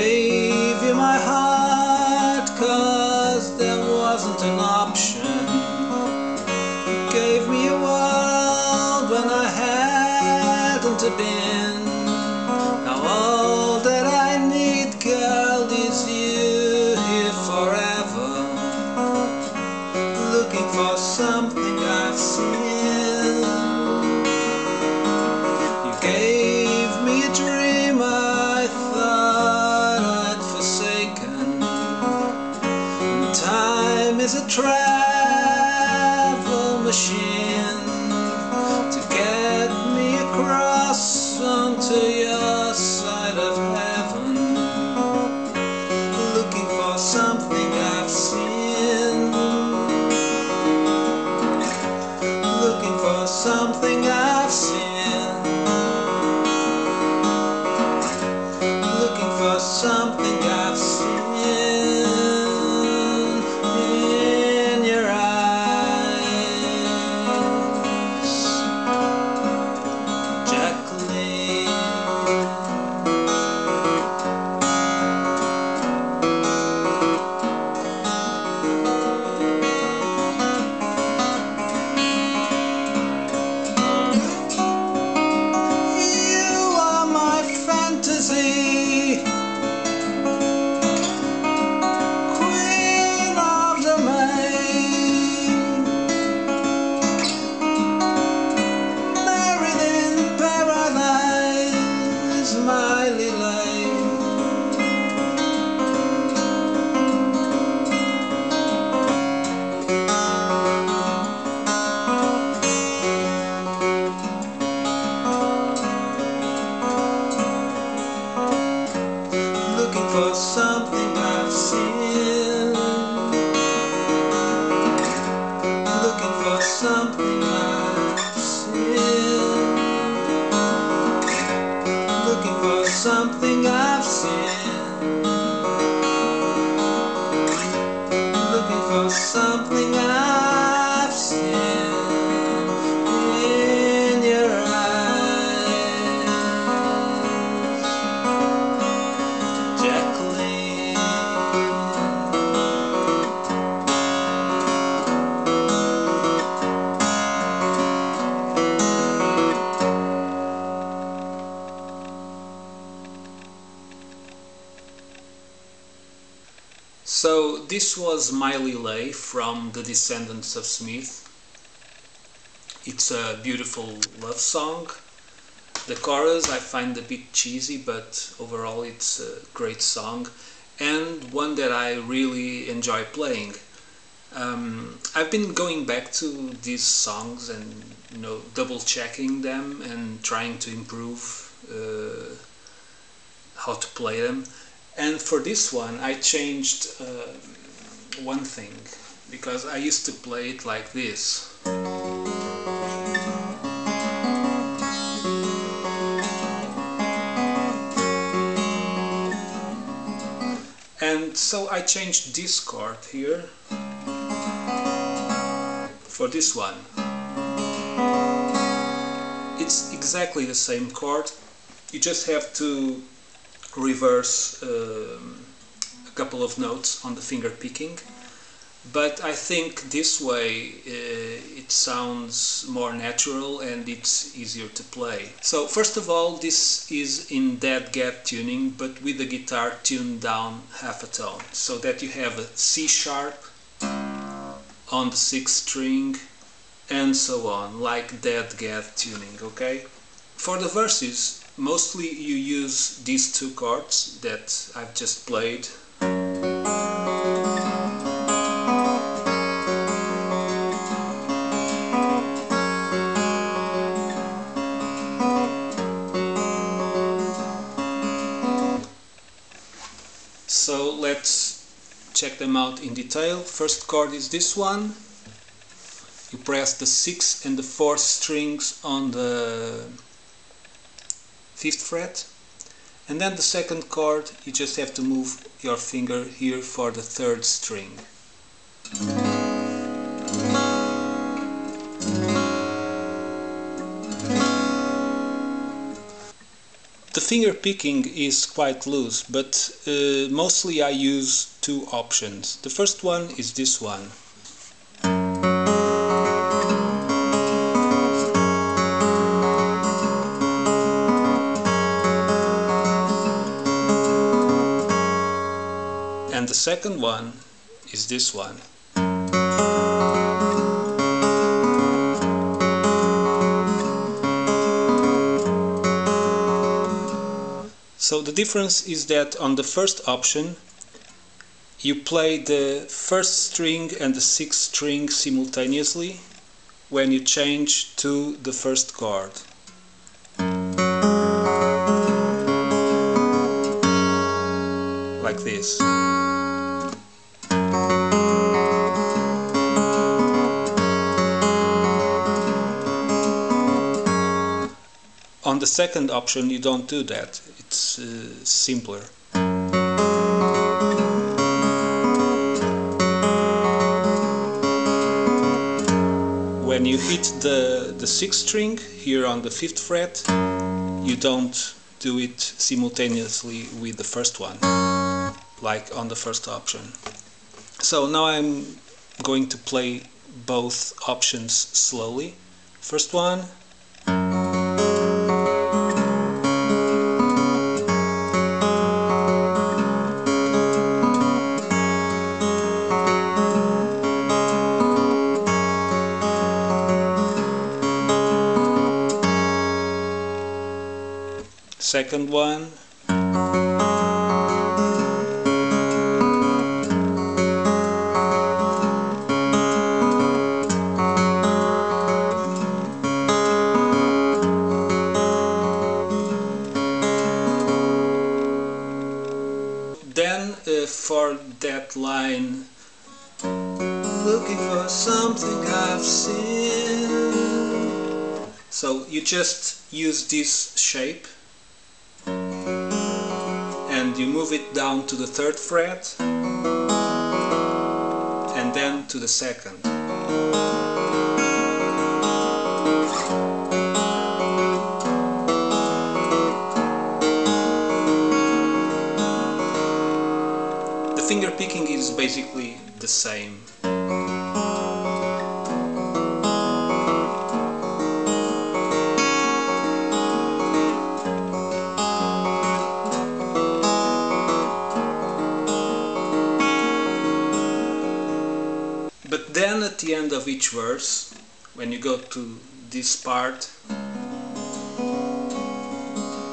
gave you my heart, 'cause there wasn't an option. You gave me a world when I hadn't been. Now all that I need, girl, is you here forever, looking for something I've seen. You gave me a dream I thought I'd forsaken. Time is a travel machine to get me across onto your side of heaven, looking for something I've seen, looking for something I've seen. Something I've seen in your eyes, Jacqueline. You are my fantasy, Maile Lei. Looking for something I've seen, looking for something I've seen, looking for something I've seen, looking for something I've seen in your eyes, Jacqueline. So this was Maile Lei from the Descendants of Smith. It's a beautiful love song. The chorus I find a bit cheesy, but overall it's a great song and one that I really enjoy playing. I've been going back to these songs and double checking them and trying to improve how to play them. And for this one I changed one thing, because I used to play it like this. And so I changed this chord here for this one. It's exactly the same chord, you just have to reverse a couple of notes on the finger picking, but I think this way it sounds more natural and it's easier to play. So first of all, this is in DADGAD tuning, but with the guitar tuned down half a tone, so that you have a C sharp on the 6th string and so on, like DADGAD tuning, okay? For the verses, mostly you use these two chords that I've just played. So let's check them out in detail. First chord is this one. You press the 6th and the 4th strings on the 5th fret, and then the second chord you just have to move your finger here for the 3rd string. The finger picking is quite loose, but mostly I use two options. The first one is this one. And the second one is this one. So the difference is that on the first option you play the first string and the sixth string simultaneously when you change to the first chord. Like this. On the second option you don't do that, it's simpler. When you hit the sixth string here on the fifth fret, you don't do it simultaneously with the first one, like on the first option. So now I'm going to play both options slowly. First one. Second one. Then for that line, looking for something I've seen. So you just use this shape. You move it down to the third fret and then to the second. The finger picking is basically the same. Then at the end of each verse, when you go to this part,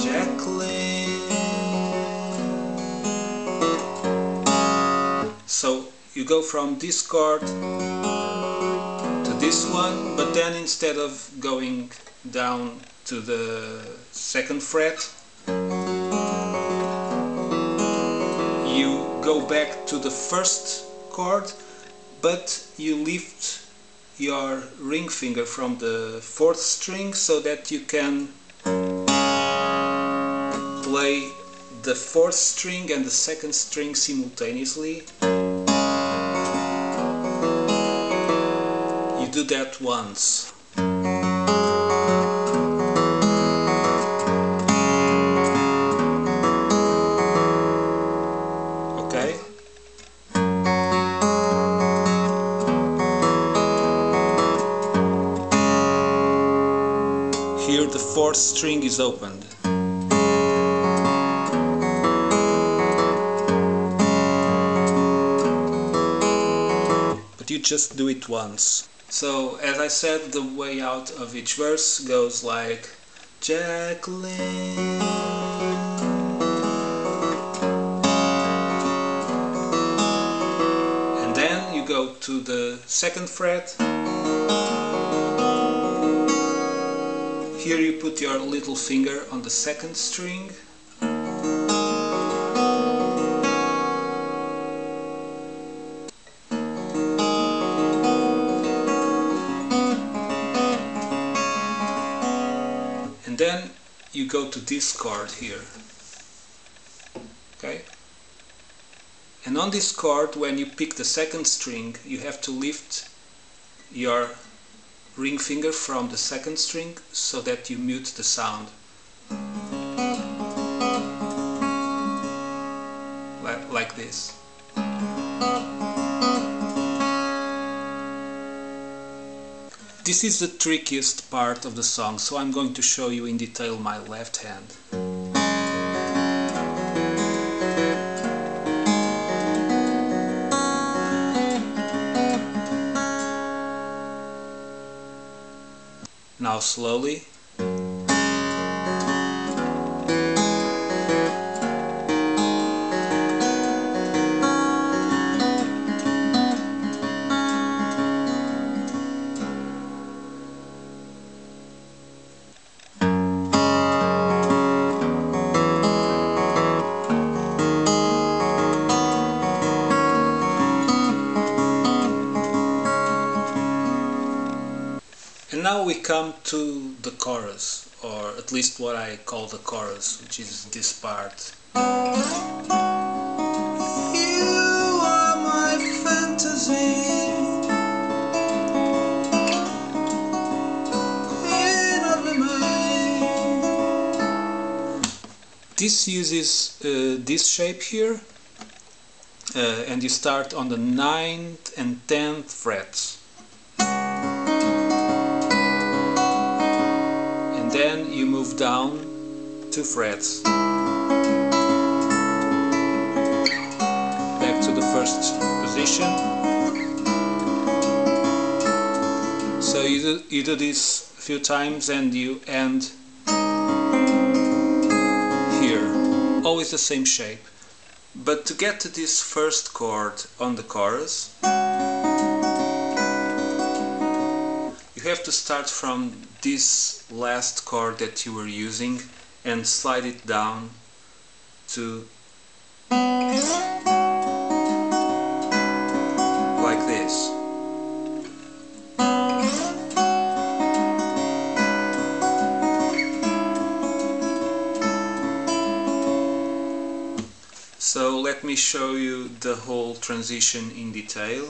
Jacqueline. So you go from this chord to this one, but then instead of going down to the second fret, you go back to the first chord, but you lift your ring finger from the fourth string so that you can play the fourth string and the second string simultaneously. You do that once. Here the fourth string is opened. But you just do it once. So, as I said, the way out of each verse goes like Jacqueline. And then you go to the second fret. Here you put your little finger on the second string and then you go to this chord here, okay? And on this chord, when you pick the second string, you have to lift your ring finger from the second string so that you mute the sound. like this. This is the trickiest part of the song, so I'm going to show you in detail my left hand. Now slowly. Now we come to the chorus, or at least what I call the chorus, which is this part. You are my fantasy. This uses this shape here, and you start on the 9th and 10th frets. Then you move down 2 frets, back to the first position. So you do this a few times and you end here, always the same shape. But to get to this first chord on the chorus, you have to start from this last chord that you were using and slide it down to like this. So let me show you the whole transition in detail.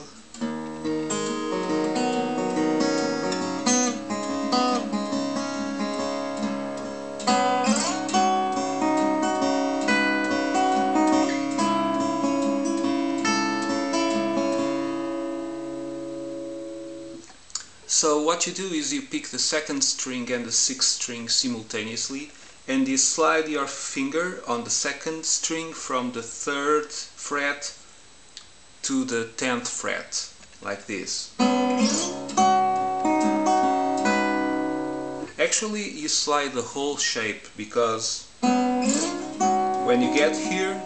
So what you do is you pick the 2nd string and the 6th string simultaneously, and you slide your finger on the 2nd string from the 3rd fret to the 10th fret, like this. Actually, you slide the whole shape, because when you get here,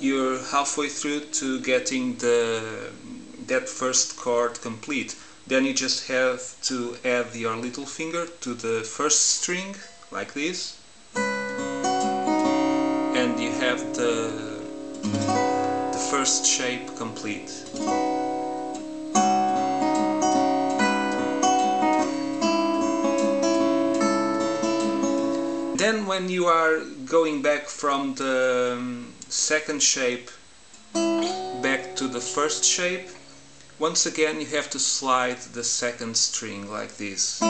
you're halfway through to getting that first chord complete. Then you just have to add your little finger to the 1st string, like this, and you have the first shape complete. Then when you are going back from the 2nd shape back to the 1st shape, once again you have to slide the 2nd string like this.